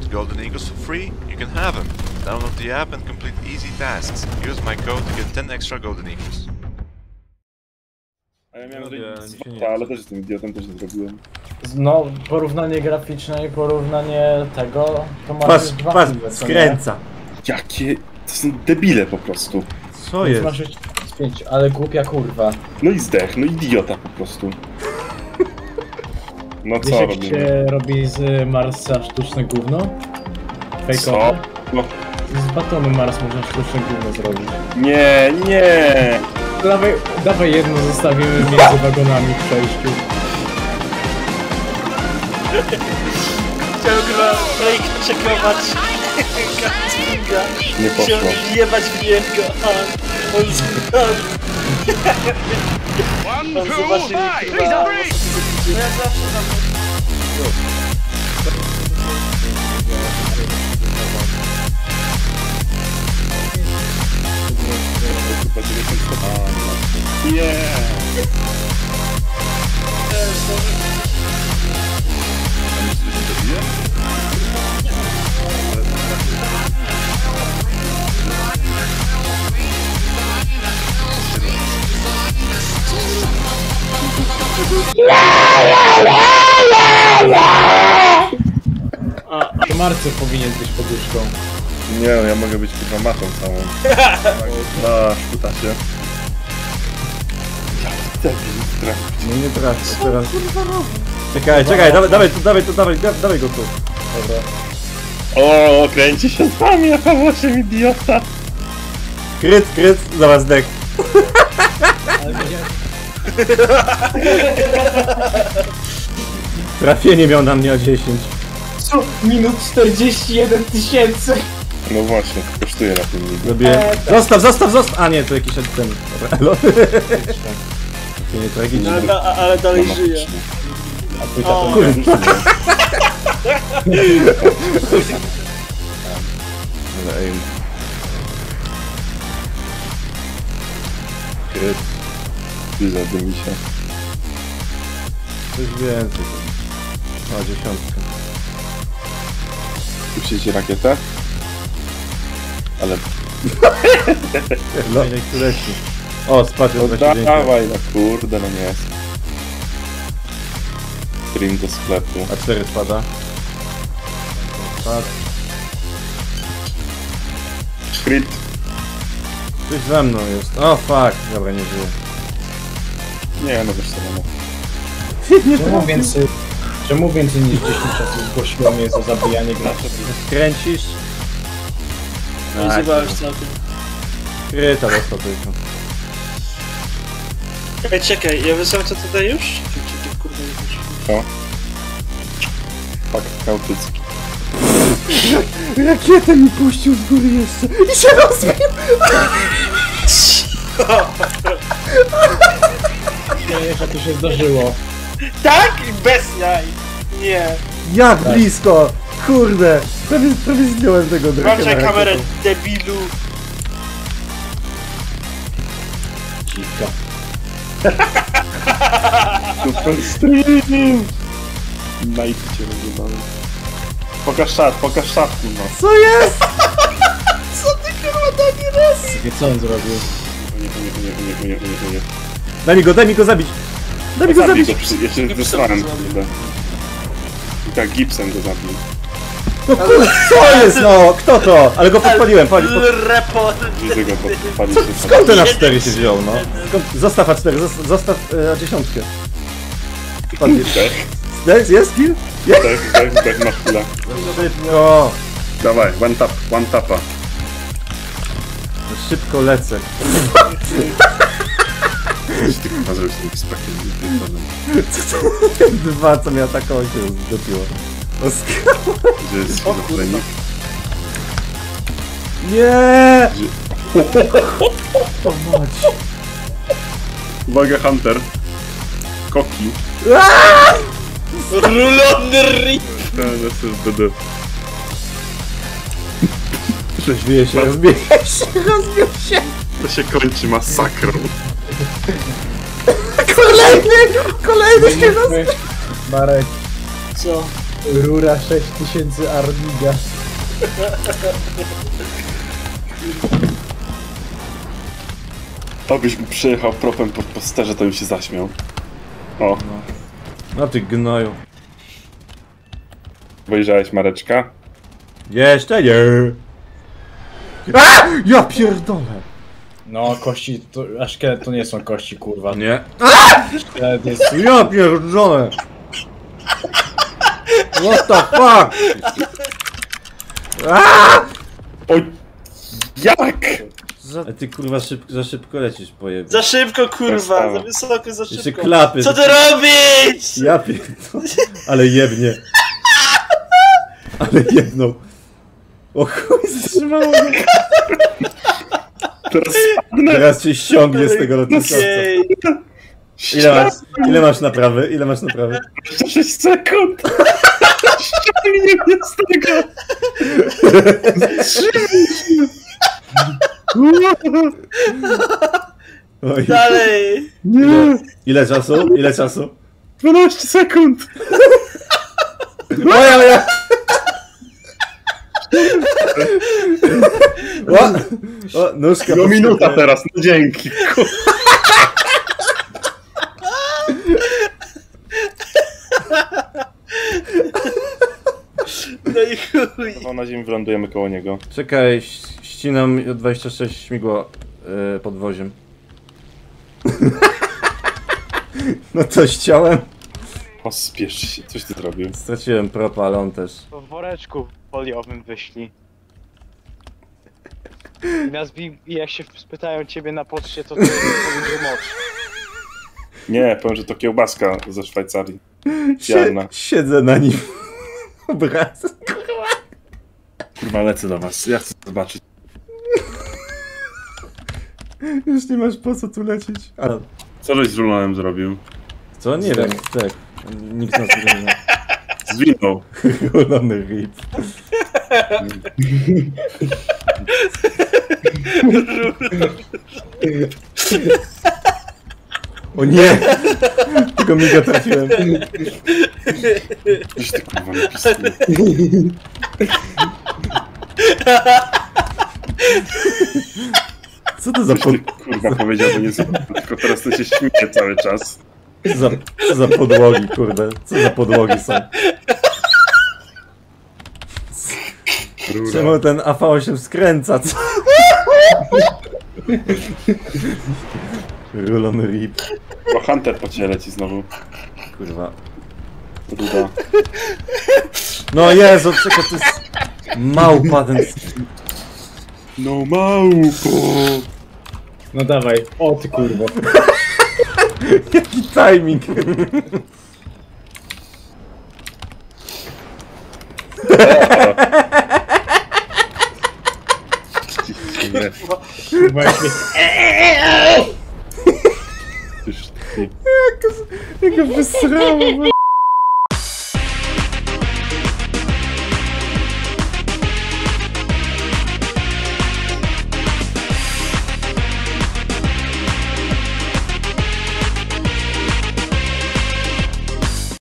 want golden eagles for free? You can have them! Download the app and complete easy tasks. Use my code to get 10 extra golden eagles. A ja miałem zrobić, ale też jestem idiotem, też nie zrobiłem. No, porównanie graficzne i porównanie tego, to masz pas, dwa pas, filmy, skręca. Nie? Jakie... to są debile po prostu. Co jest? Masz 5, ale głupia kurwa. No i zdech, no idiota po prostu. No co robimy? Wiesz, jak się robi z Marsa sztuczne gówno? Fejkowe? No. Z batonu Mars można sztuczne gówno zrobić. Nie, nie! Dawaj jedno zostawimy między wagonami w przejściu. Chciałem chyba przekrować Gatsby'ga. Nie poszło. Chciałem jebać w niego, a on zginął. One, two, three, A Marce powinien być poduszką. Nie, no ja mogę być chyba matą całą. No, szkuta się. No nie trafię teraz. Czekaj, dawaj go tu. Dobra. O, kręci się z nami, jaka właśnie idiota. Kryt, zaraz dek. Trafienie miał na mnie o 10. Co? Minut 41 000. No właśnie, kosztuje na tym niby. Zostaw! A nie, to jakiś ten... Tragicznie. Ale dalej żyje. O, kurwa. Kryt. Ty zadymi się. Coś więcej. O, 10. Uczycie rakietę? Ale... No. O, spadł od rakiety. Dawaj, no kurde, no nie jest. Stream do sklepu. A 4 spada. Spadł. Crit. Coś za mną jest. O, fuck. Dobra, nie żyję. Nie, no też sobie. Czemu więcej niż 10 czasu zgłosiło mnie za zabijanie graczy? Skręcisz? No i zobaczysz na tym. Kryta dostał tylko. Ej, czekaj, ja wysłałem co tutaj już? Czy kurde nie wyszło? Co? Fak, kautycki. Rakietę mi puścił z góry jeszcze i się rozbił! Nie, że to się zdarzyło. Tak? Bez jaj! Nie! Jak tak blisko! Kurde! Prawie zdjąłem tego droga. Włączaj kamerę, debilu! Cicho. Super stream! Najpierw cię rozjebamy. Pokaż szat, kurwa. Co jest? Co ty kurwa Dani robisz? Co on zrobił? Nie. Daj mi go zabić! Zabij go, zabij! Jeszcze wysłałem kurde. I tak gipsem go zabił. No kurde, co jest no? Kto to? Ale go podpaliłem, Widzę go podpaliłem. Skąd ten A4 się wziął no? Zostaw A4, zostaw A10. Zdech? Jest kill? Zdech, masz chwilę. O! Dawaj, one tapa. Szybko lecę. Ty chyba zrobisz ten ekspektem i dwa, co mnie atakowały się zdopiło. Że jest schizofrenik. Nie! Uwaga, Hunter. Koki. Rulony rip! Rozbije się. To się kończy masakrą. Kolejny się rozbił! Marek. Co? Rura 6000 Armiga. To byś mu przyjechał propem po sterze, to bym się zaśmiał. O. No ty gnoju. Obejrzałeś Mareczka? Jeszcze nie. A! Ja pierdolę. No kości, a szkielet to nie są kości, kurwa. Nie. Szkielet jest... Ja pierdolę. What the fuck? Aaaa! O... Jak? A ty kurwa szybko, za szybko lecisz, pojebie. Za szybko kurwa, za wysoko, za szybko. Jeszcze klapy. Co ty robisz? Ja pierdolę. Ale jebnie. Ale jedną. O chuj, zatrzymało mnie. Teraz cię ściągnie z tego lotniska. Ile masz naprawy? 6 sekund! Ściągnie mnie z tego! Oj. Dalej! Nie! Ile czasu? 12 sekund! Oj, ale ja... O, nóżka. No minuta to... teraz, no dzięki. No i chuj. No na ziemi wylądujemy koło niego. Czekaj, ścinam 26 śmigło podwoziem. No to ściąłem. Pospiesz się, coś ty zrobił. Straciłem propa, ale on też. W woreczku foliowym wyśni. I jak się spytają ciebie na poczcie, to będzie moc. Nie, powiem, że to kiełbaska ze Szwajcarii. Siedzę na nim. Obraz. Kurwa, lecę do was, ja chcę zobaczyć. Już nie masz po co tu lecieć. A... Co żeś z rulonem zrobił? Co? Nie wiem, tak. Nikt nas nie zna. Zwinął. Rulony rip. O nie! Tylko mi go trafiłem. Gdzieś ty kurwa napisał. Co to za kurwa powiedział, bo nie słucham, tylko teraz to się śmieje cały czas. Co za podłogi, kurde. Co za podłogi są. Czemu ten AV8 skręca? Co? Rulon rip. O, Hunter po ciele leci znowu. Kurwa. Ruda. No Jezu, czekaj, to jest... Małpa ten... No małpo! No dawaj, o ty kurwa. Jaki timing! Jak go wysrało!